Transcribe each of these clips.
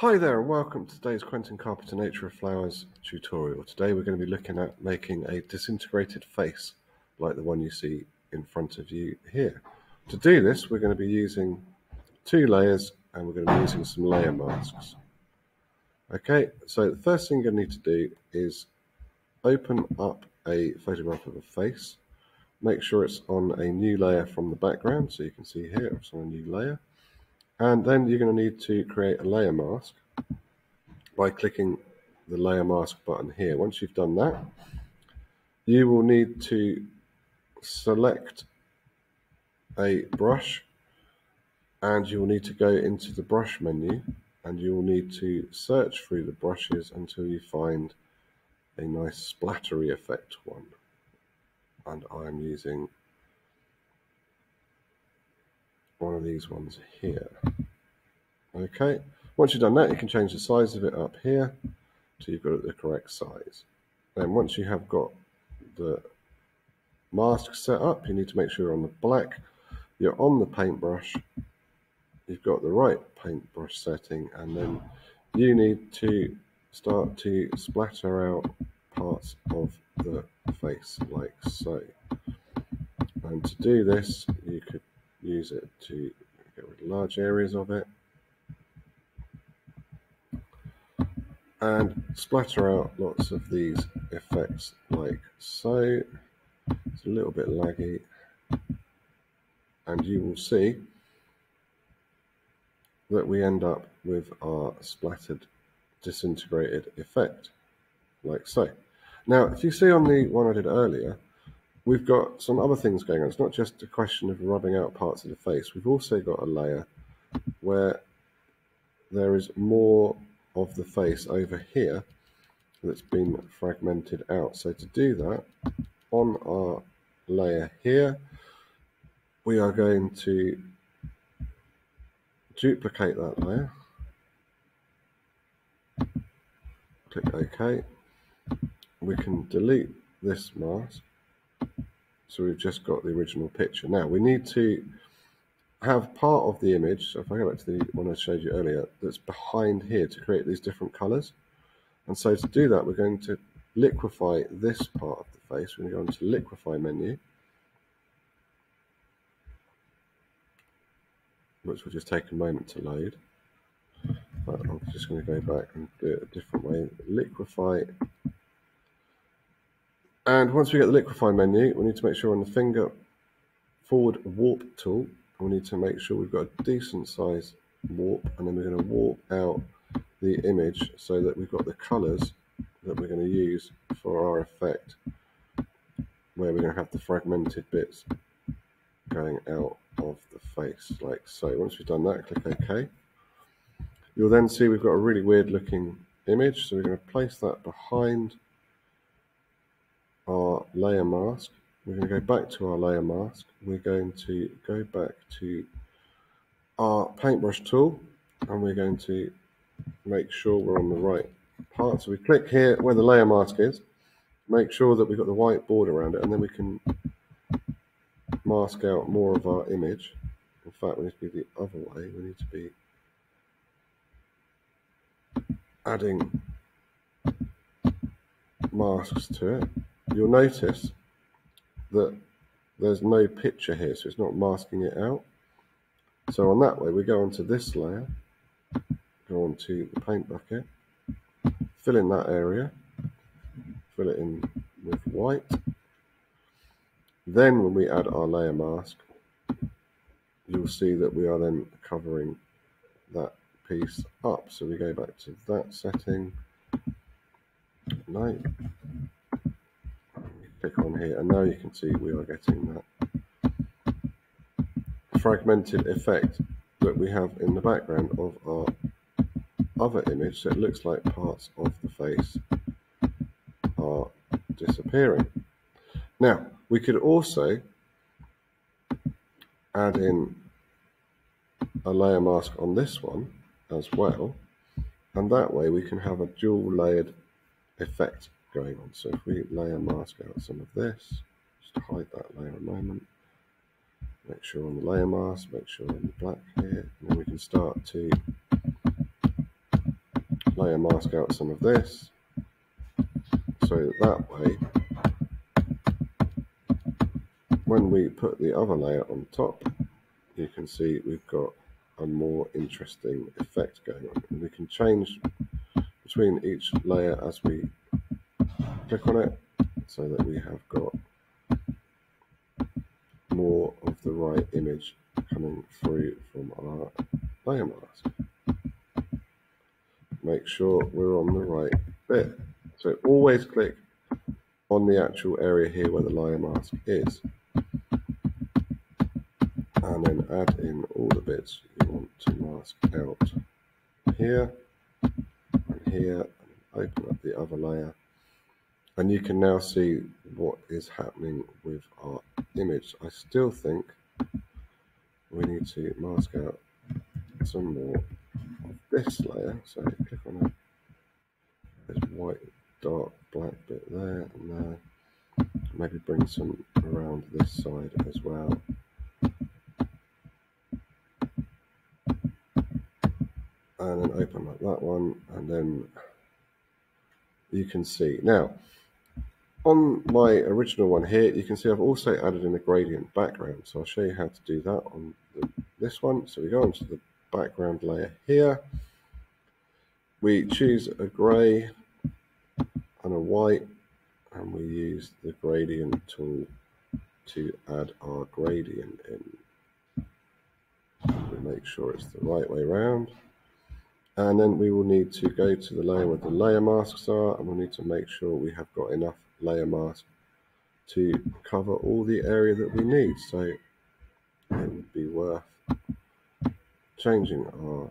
Hi there and welcome to today's Quentin Carpenter Nature of Flowers tutorial. Today we're going to be looking at making a disintegrated face like the one you see in front of you here. To do this we're going to be using two layers and we're going to be using some layer masks. Okay, so the first thing you're going to need to do is open up a photograph of a face. Make sure it's on a new layer from the background, so you can see here it's on a new layer. And then you're going to need to create a layer mask by clicking the layer mask button here. Once you've done that, you will need to select a brush and you will need to go into the brush menu and you will need to search through the brushes until you find a nice splattery effect one. And I'm using one of these ones here. Okay, once you've done that, you can change the size of it up here till you've got it the correct size. Then once you have got the mask set up, you need to make sure you're on the black, you're on the paintbrush, you've got the right paintbrush setting, and then you need to start to splatter out parts of the face like so. And to do this, you could use it to get rid of large areas of it and splatter out lots of these effects like so. It's a little bit laggy, and you will see that we end up with our splattered disintegrated effect like so. Now if you see on the one I did earlier, we've got some other things going on. It's not just a question of rubbing out parts of the face. We've also got a layer where there is more of the face over here that's been fragmented out. So to do that, on our layer here, we are going to duplicate that layer. Click OK. We can delete this mask. So we've just got the original picture. Now we need to have part of the image, so if I go back to the one I showed you earlier, that's behind here to create these different colours. And so to do that, we're going to liquefy this part of the face. We're going to go into liquefy menu, which will just take a moment to load. But I'm just going to go back and do it a different way. Liquefy. And once we get the liquefy menu, we need to make sure on the finger forward warp tool, we need to make sure we've got a decent size warp, and then we're going to warp out the image so that we've got the colours that we're going to use for our effect, where we're going to have the fragmented bits going out of the face like so. Once we've done that, click OK. You'll then see we've got a really weird looking image, so we're going to place that behind our layer mask. We're going to go back to our layer mask. We're going to go back to our paintbrush tool and we're going to make sure we're on the right part. So we click here where the layer mask is, make sure that we've got the white border around it, and then we can mask out more of our image. In fact, we need to be the other way. We need to be adding masks to it. You'll notice that there's no picture here, so it's not masking it out. So on that way, we go onto this layer, go onto the paint bucket, fill in that area, fill it in with white. Then when we add our layer mask, you'll see that we are then covering that piece up. So we go back to that setting, light. Click on here, and now you can see we are getting that fragmented effect that we have in the background of our other image. So it looks like parts of the face are disappearing. Now, we could also add in a layer mask on this one as well, and that way we can have a dual layered effect going on. So if we layer mask out some of this, just hide that layer a moment, make sure on the layer mask, make sure on the black here, and then we can start to layer mask out some of this, so that way when we put the other layer on top, you can see we've got a more interesting effect going on. And we can change between each layer as we click on it, so that we have got more of the right image coming through from our layer mask. Make sure we're on the right bit. So always click on the actual area here where the layer mask is, and then add in all the bits you want to mask out here, and open up the other layer. And you can now see what is happening with our image. I still think we need to mask out some more of this layer. So click on this white, dark, black bit there and there. Maybe bring some around this side as well. And then open up that one, and then you can see now. On my original one here, you can see I've also added in a gradient background. So I'll show you how to do that on this one. So we go onto the background layer here. We choose a grey and a white, and we use the gradient tool to add our gradient in. We make sure it's the right way around. And then we will need to go to the layer where the layer masks are, and we'll need to make sure we have got enough layer mask to cover all the area that we need. So it would be worth changing our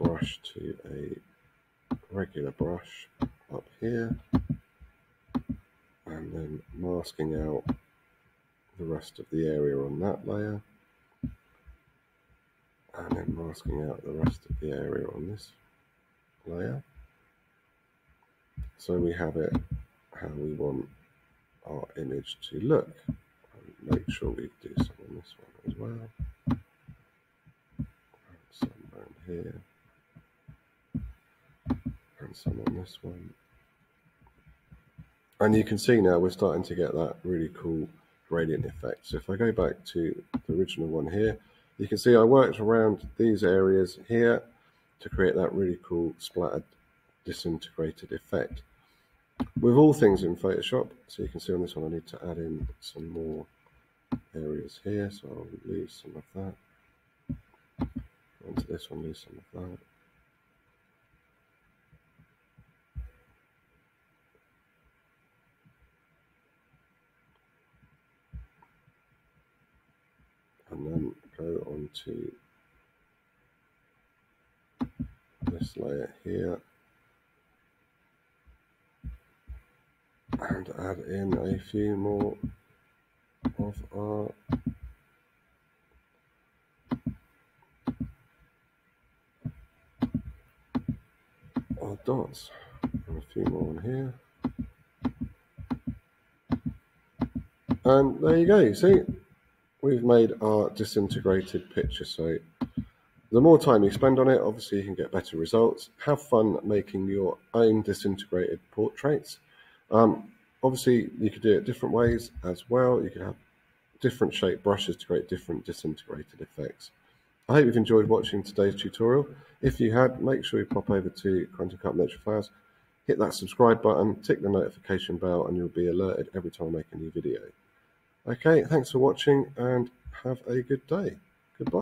brush to a regular brush up here, and then masking out the rest of the area on that layer. And then masking out the rest of the area on this layer, so we have it how we want our image to look. And make sure we do some on this one as well, and some down here, and some on this one. And you can see now we're starting to get that really cool gradient effect. So if I go back to the original one here, you can see I worked around these areas here to create that really cool splattered, disintegrated effect with all things in Photoshop. So you can see on this one, I need to add in some more areas here. So I'll lose some of that. Onto this one, lose some of that. And then go on to this layer here and add in a few more of our dots, and a few more on here. And there you go, you see? We've made our disintegrated picture. So the more time you spend on it, obviously you can get better results. Have fun making your own disintegrated portraits. Obviously you could do it different ways as well. You could have different shaped brushes to create different disintegrated effects. I hope you've enjoyed watching today's tutorial. If you had, make sure you pop over to Quentin Carpenter Nature of Flowers, hit that subscribe button, tick the notification bell, and you'll be alerted every time I make a new video. Okay, thanks for watching and have a good day.